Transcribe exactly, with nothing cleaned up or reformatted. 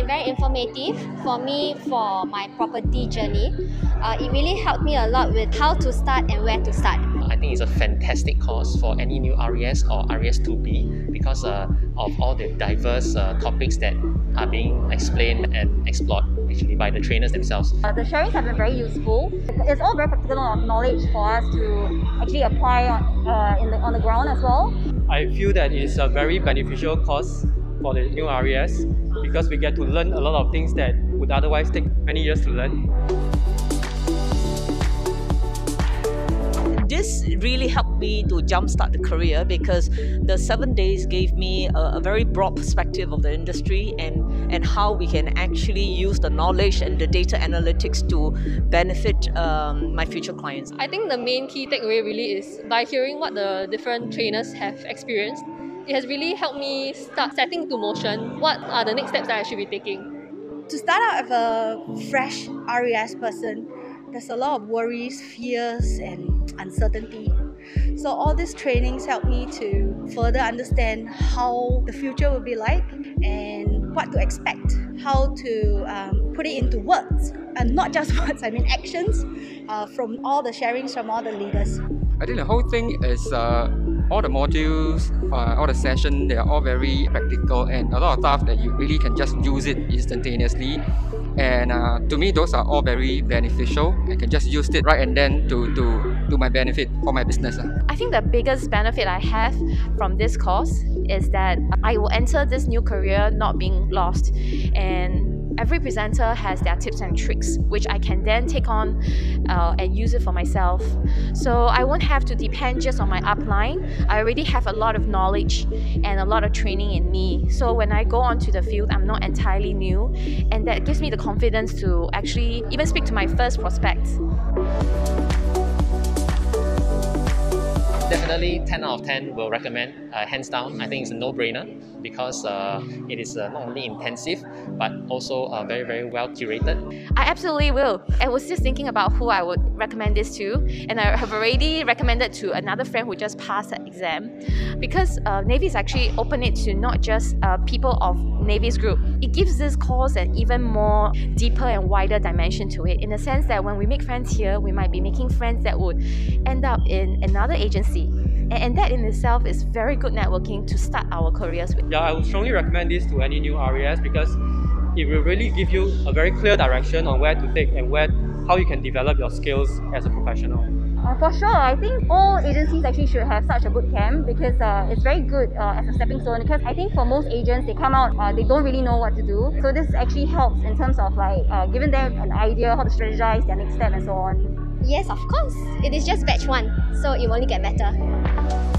been very informative for me for my property journey. Uh, it really helped me a lot with how to start and where to start. I think it's a fantastic course for any new R E S or R E S two B because uh, of all the diverse uh, topics that are being explained and explored actually by the trainers themselves. Uh, the sharings have been very useful. It's all very practical knowledge for us to actually apply on, uh, in the, on the ground as well. I feel that it's a very beneficial course for the new R E S because we get to learn a lot of things that would otherwise take many years to learn. This really helped me to jumpstart the career because the seven days gave me a, a very broad perspective of the industry and, and how we can actually use the knowledge and the data analytics to benefit um, my future clients. I think the main key takeaway really is by hearing what the different trainers have experienced, it has really helped me start setting into motion what are the next steps that I should be taking. To start out as a fresh R E S person, there's a lot of worries, fears and uncertainty. So all these trainings help me to further understand how the future will be like and what to expect, how to um, put it into words, and not just words, I mean actions uh, from all the sharings from all the leaders. I think the whole thing is uh, all the modules, uh, all the sessions, they are all very practical and a lot of stuff that you really can just use it instantaneously. And uh, to me, those are all very beneficial. I can just use it right and then to, to, to my benefit for my business. I think the biggest benefit I have from this course is that I will enter this new career not being lost. And every presenter has their tips and tricks, which I can then take on uh, and use it for myself. So I won't have to depend just on my upline. I already have a lot of knowledge and a lot of training in me. So when I go onto the field, I'm not entirely new. And that gives me the confidence to actually even speak to my first prospects. Definitely ten out of ten will recommend, uh, hands down. I think it's a no-brainer because uh, it is uh, not only intensive but also uh, very very well curated. I absolutely will. I was just thinking about who I would recommend this to, and I have already recommended to another friend who just passed the exam because uh, Navis actually opened it to not just uh, people of Navis Group. It gives this course an even more deeper and wider dimension to it, in the sense that when we make friends here, we might be making friends that would end up in another agency. And that in itself is very good networking to start our careers with. Yeah, I would strongly recommend this to any new R E S because it will really give you a very clear direction on where to take and where how you can develop your skills as a professional. Uh, for sure, I think all agencies actually should have such a boot camp because uh, it's very good uh, as a stepping stone, because I think for most agents, they come out, uh, they don't really know what to do. So this actually helps in terms of like uh, giving them an idea how to strategize their next step and so on. Yes, of course. It is just batch one, so it will only get better.